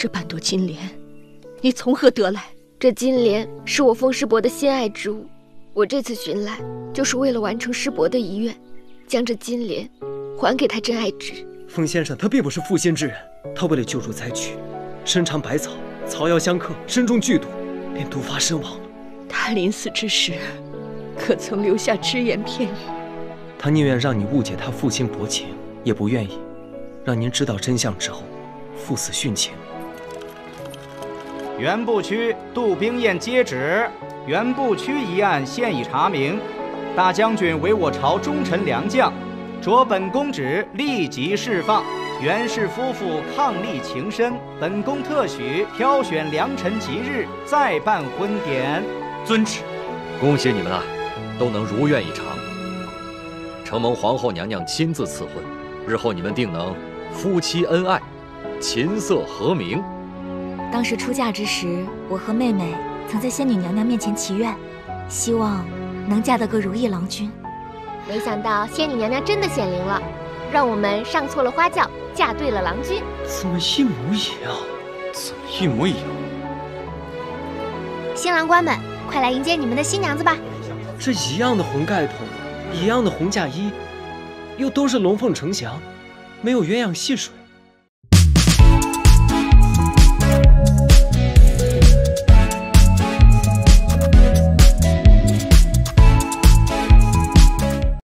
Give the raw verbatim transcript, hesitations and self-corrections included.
这半朵金莲，你从何得来？这金莲是我风师伯的心爱之物，我这次寻来就是为了完成师伯的遗愿，将这金莲还给他真爱之人。风先生他并不是负心之人，他为了救助灾区，身尝百草，草药相克，身中剧毒，便毒发身亡了。他临死之时，可曾留下只言片语？他宁愿让你误解他负心薄情，也不愿意让您知道真相之后，赴死殉情。原部区杜冰雁接旨，原部区一案现已查明，大将军为我朝忠臣良将，着本宫旨立即释放。袁氏夫妇伉俪情深，本宫特许挑选良辰吉日再办婚典。遵旨。恭喜你们啊，都能如愿以偿，承蒙皇后娘娘亲自赐婚，日后你们定能夫妻恩爱，琴瑟和鸣。当时出嫁之时，我和妹妹曾在仙女娘娘面前祈愿，希望能嫁得个如意郎君。没想到仙女娘娘真的显灵了，让我们上错了花轿，嫁对了郎君。怎么一模一样？怎么一模一样？新郎官们，快来迎接你们的新娘子吧！这一样的红盖头，一样的红嫁衣，又都是龙凤呈祥，没有鸳鸯戏水。